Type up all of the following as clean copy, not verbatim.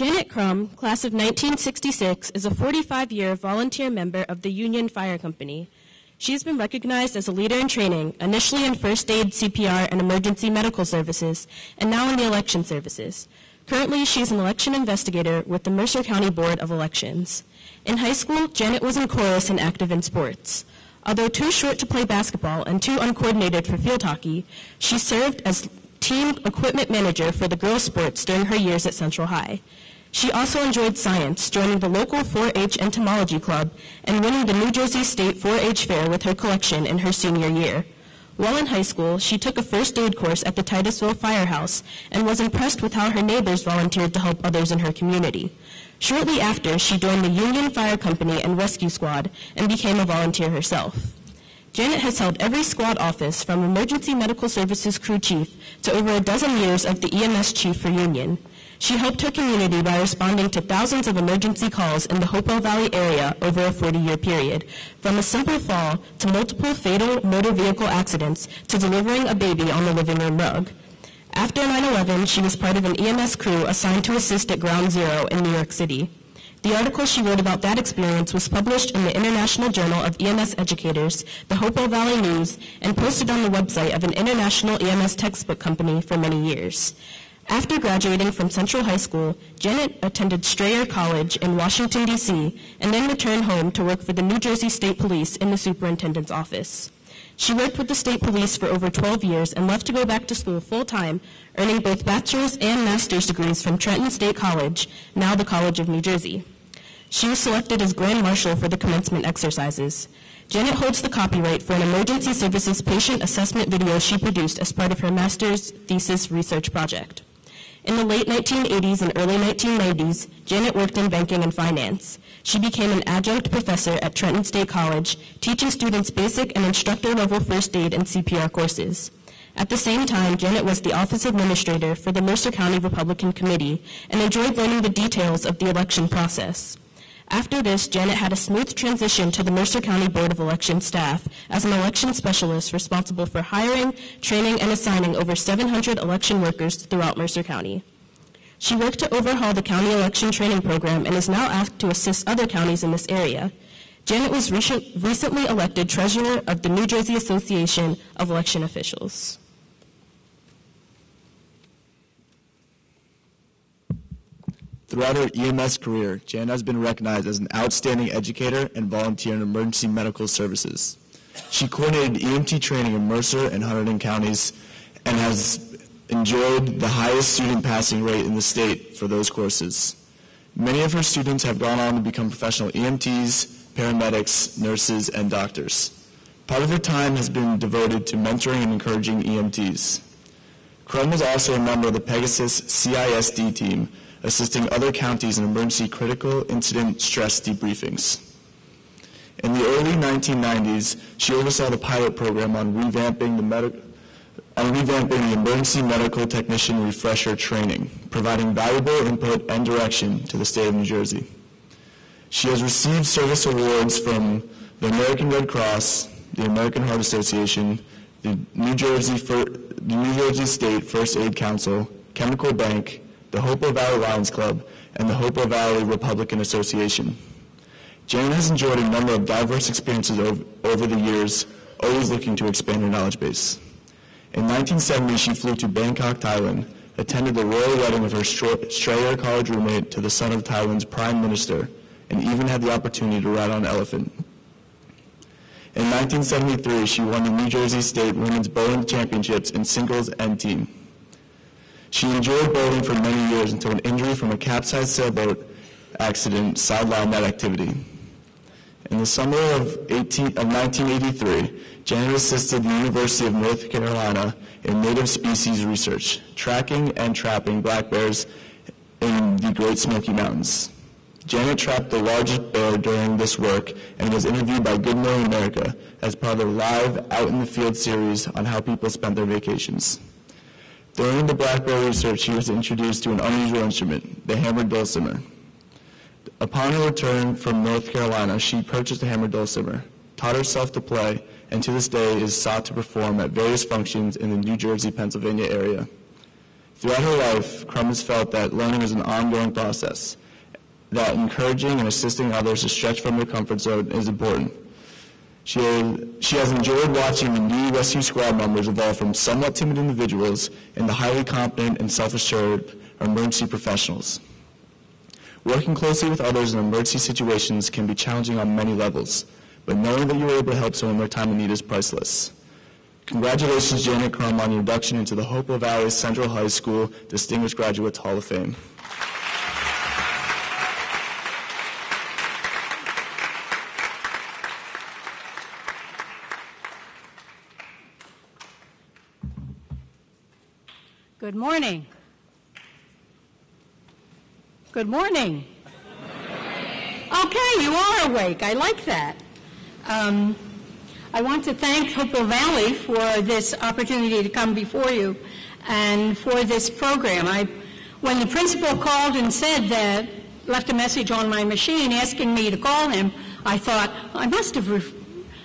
Janet Crum, class of 1966, is a 45-year volunteer member of the Union Fire Company. She has been recognized as a leader in training, initially in first aid, CPR, and emergency medical services, and now in the election services. Currently, she is an election investigator with the Mercer County Board of Elections. In high school, Janet was in chorus and active in sports. Although too short to play basketball and too uncoordinated for field hockey, she served as team equipment manager for the girls' sports during her years at Central High. She also enjoyed science, joining the local 4-H entomology club and winning the New Jersey State 4-H fair with her collection in her senior year. While in high school, she took a first aid course at the Titusville Firehouse and was impressed with how her neighbors volunteered to help others in her community. Shortly after, she joined the Union Fire Company and Rescue Squad and became a volunteer herself. Janet has held every squad office from Emergency Medical Services Crew Chief to over a dozen years of the EMS Chief for Union. She helped her community by responding to thousands of emergency calls in the Hopewell Valley area over a 40-year period, from a simple fall to multiple fatal motor vehicle accidents to delivering a baby on the living room rug. After 9/11, she was part of an EMS crew assigned to assist at Ground Zero in New York City. The article she wrote about that experience was published in the International Journal of EMS Educators, the Hopewell Valley News, and posted on the website of an international EMS textbook company for many years. After graduating from Central High School, Janet attended Strayer College in Washington, D.C., and then returned home to work for the New Jersey State Police in the superintendent's office. She worked with the state police for over 12 years and left to go back to school full-time, earning both bachelor's and master's degrees from Trenton State College, now the College of New Jersey. She was selected as Grand Marshal for the commencement exercises. Janet holds the copyright for an emergency services patient assessment video she produced as part of her master's thesis research project. In the late 1980s and early 1990s, Janet worked in banking and finance. She became an adjunct professor at Trenton State College, teaching students basic and instructor-level first aid and CPR courses. At the same time, Janet was the office administrator for the Mercer County Republican Committee and enjoyed learning the details of the election process. After this, Janet had a smooth transition to the Mercer County Board of Elections staff as an election specialist responsible for hiring, training, and assigning over 700 election workers throughout Mercer County. She worked to overhaul the county election training program and is now asked to assist other counties in this area. Janet was recently elected treasurer of the New Jersey Association of Election Officials. Throughout her EMS career, Janet has been recognized as an outstanding educator and volunteer in emergency medical services. She coordinated EMT training in Mercer and Hunterdon counties and has enjoyed the highest student passing rate in the state for those courses. Many of her students have gone on to become professional EMTs, paramedics, nurses, and doctors. Part of her time has been devoted to mentoring and encouraging EMTs. Crum was also a member of the Pegasus CISD team, assisting other counties in emergency critical incident stress debriefings. In the early 1990s, she oversaw the pilot program on revamping the emergency medical technician refresher training, providing valuable input and direction to the state of New Jersey. She has received service awards from the American Red Cross, the American Heart Association, the New Jersey State First Aid Council, Chemical Bank, the Hopewell Valley Lions Club, and the Hopewell Valley Republican Association. Janet has enjoyed a number of diverse experiences over the years, always looking to expand her knowledge base. In 1970, she flew to Bangkok, Thailand, attended the royal wedding of her Strayer College roommate to the son of Thailand's prime minister, and even had the opportunity to ride on an elephant. In 1973, she won the New Jersey State Women's Bowling Championships in singles and team. She enjoyed bowling for many years until an injury from a capsized sailboat accident sidelined that activity. In the summer of 1983, Janet assisted the University of North Carolina in native species research, tracking and trapping black bears in the Great Smoky Mountains. Janet trapped the largest bear during this work and was interviewed by Good Morning America as part of a live Out in the Field series on how people spent their vacations. During the black bear research, she was introduced to an unusual instrument, the hammered dulcimer. Upon her return from North Carolina, she purchased a hammered dulcimer, taught herself to play, and to this day is sought to perform at various functions in the New Jersey, Pennsylvania area. Throughout her life, Crum has felt that learning is an ongoing process, that encouraging and assisting others to stretch from their comfort zone is important. She has enjoyed watching the new rescue squad members evolve from somewhat timid individuals into highly competent and self-assured emergency professionals. Working closely with others in emergency situations can be challenging on many levels, but knowing that you were able to help someone in their time of need is priceless. Congratulations, Janet Crum, on your induction into the Hopewell Valley Central High School Distinguished Graduates Hall of Fame. Good morning. Good morning. Good morning. Okay, you are awake. I like that. I want to thank Hopewell Valley for this opportunity to come before you and for this program. When the principal called and said that, left a message on my machine asking me to call him, I thought, I must have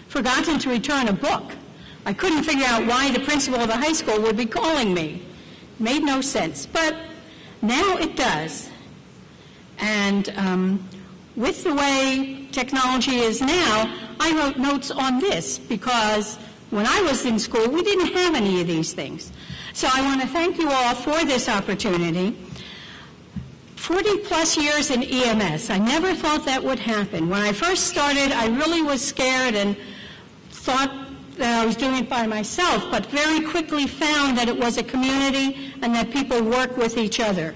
forgotten to return a book. I couldn't figure out why the principal of the high school would be calling me. Made no sense, but now it does. And with the way technology is now, I wrote notes on this because when I was in school, we didn't have any of these things. So I want to thank you all for this opportunity. 40-plus years in EMS. I never thought that would happen. When I first started, I really was scared and thought that I was doing it by myself, but very quickly found that it was a community and that people work with each other.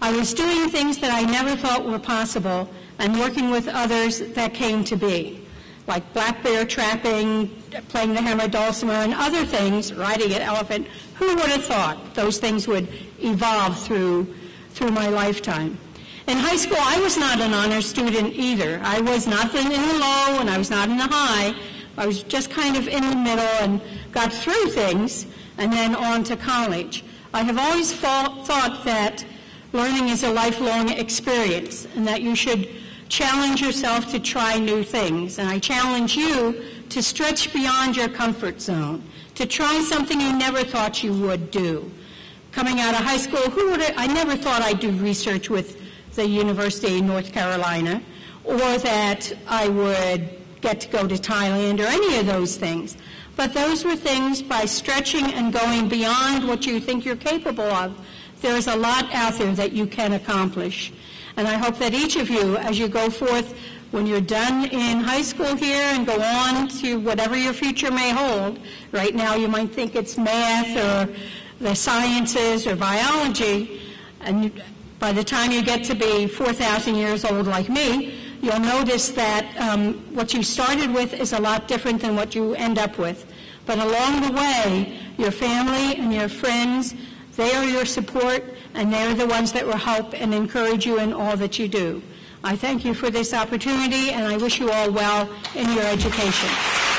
I was doing things that I never thought were possible and working with others that came to be, like black bear trapping, playing the hammer dulcimer, and other things, riding an elephant. Who would have thought those things would evolve through my lifetime? In high school, I was not an honor student either. I was not in the low and I was not in the high. I was just kind of in the middle and got through things and then on to college. I have always thought that learning is a lifelong experience and that you should challenge yourself to try new things. And I challenge you to stretch beyond your comfort zone, to try something you never thought you would do. Coming out of high school, I never thought I'd do research with the University of North Carolina or that I would get to go to Thailand or any of those things. But those were things by stretching and going beyond what you think you're capable of. There's a lot out there that you can accomplish. And I hope that each of you, as you go forth, when you're done in high school here and go on to whatever your future may hold, right now you might think it's math or the sciences or biology, and by the time you get to be 4,000 years old like me, you'll notice that what you started with is a lot different than what you end up with. But along the way, your family and your friends, they are your support, and they're the ones that will help and encourage you in all that you do. I thank you for this opportunity, and I wish you all well in your education.